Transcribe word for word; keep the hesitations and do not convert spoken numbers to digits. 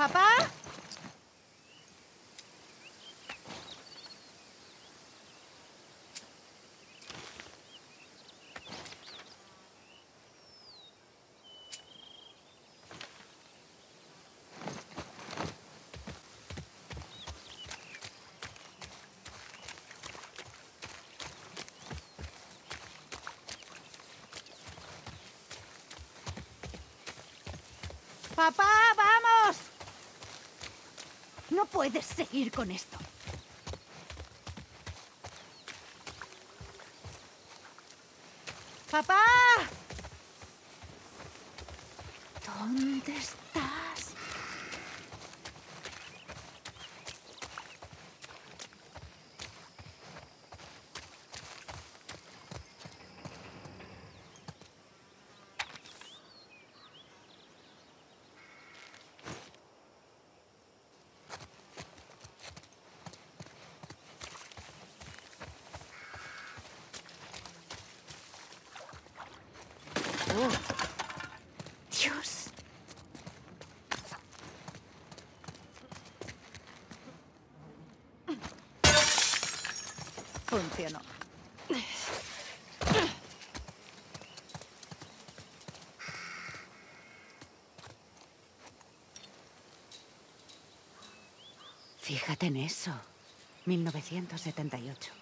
¿Papá? ¡Papá, vamos! No puedes seguir con esto. ¡Papá! ¿Dónde estás? Dios. Funcionó. Fíjate en eso. mil novecientos setenta y ocho.